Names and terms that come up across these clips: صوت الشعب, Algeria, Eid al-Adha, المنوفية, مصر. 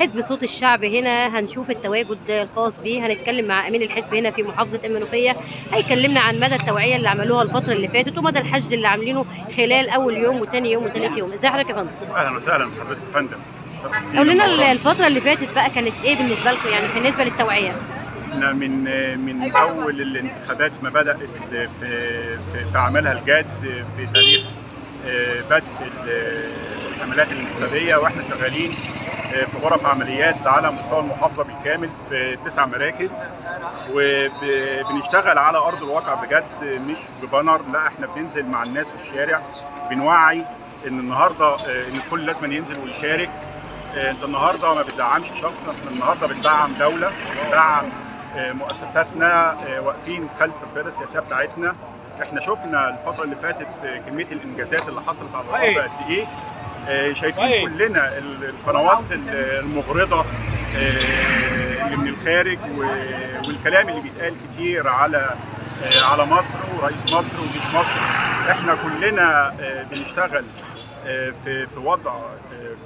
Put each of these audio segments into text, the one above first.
حزب صوت الشعب هنا هنشوف التواجد الخاص بيه، هنتكلم مع امين الحزب هنا في محافظه المنوفيه، هيكلمنا عن مدى التوعيه اللي عملوها الفتره اللي فاتت ومدى الحشد اللي عاملينه خلال اول يوم وثاني يوم وثالث يوم. ازي حضرتك يا فندم؟ اهلا وسهلا بحضرتك يا فندم. قول لنا الفتره اللي فاتت بقى كانت ايه بالنسبه لكم، يعني بالنسبه للتوعيه؟ احنا من اول الانتخابات ما بدات في عملها الجاد في تاريخ بدء الحملات الانتخابيه، واحنا شغالين في غرف عمليات على مستوى المحافظه بالكامل في 9 مراكز، وبنشتغل على ارض الواقع بجد، مش ببانر، لا احنا بننزل مع الناس في الشارع، بنوعي ان النهارده ان الكل لازم ينزل ويشارك. انت النهارده ما بتدعمش شخص، احنا النهارده بندعم دوله، بندعم مؤسساتنا، واقفين خلف القياده السياسيه بتاعتنا. احنا شفنا الفتره اللي فاتت كميه الانجازات اللي حصلت على الارض قد ايه، شايفين كلنا القنوات المغرضه اللي من الخارج والكلام اللي بيتقال كتير على مصر ورئيس مصر وجيش مصر. احنا كلنا بنشتغل في وضع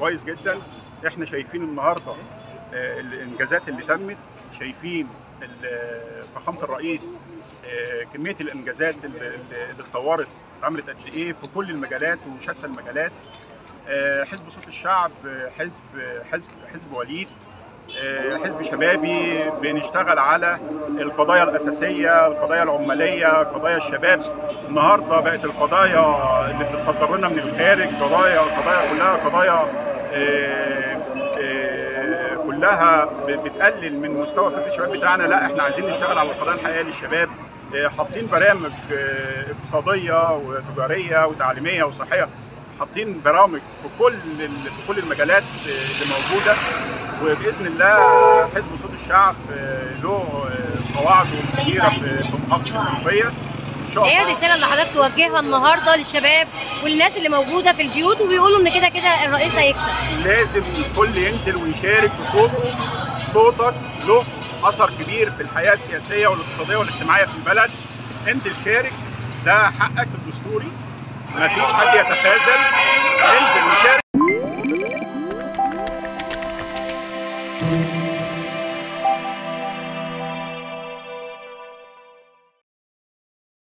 كويس جدا. احنا شايفين النهارده الانجازات اللي تمت، شايفين فخامه الرئيس كميه الانجازات اللي اتطورت عملت قد ايه في كل المجالات وشتى المجالات. حزب صوت الشعب حزب وليد، حزب شبابي، بنشتغل على القضايا الأساسية، القضايا العمالية، قضايا الشباب. النهاردة بقت القضايا اللي بتتصدر لنا من الخارج قضايا كلها قضايا بتقلل من مستوى فكر الشباب بتاعنا. لا احنا عايزين نشتغل على القضايا الحقيقية للشباب، حاطين برامج اقتصادية وتجارية وتعليمية وصحية، حاطين برامج في كل المجالات اللي موجودة. وباذن الله حزب صوت الشعب له قواعده كبيره في محافظه المنوفيه ان شاء الله. ايه الرساله اللي حضرتك توجهها النهارده للشباب والناس اللي موجوده في البيوت وبيقولوا ان كده كده الرئيس هيكسب؟ لازم الكل ينزل ويشارك بصوته، صوتك له اثر كبير في الحياه السياسيه والاقتصاديه والاجتماعيه في البلد. انزل شارك، ده حقك الدستوري، مفيش حد يتخاذل، انزل وشارك.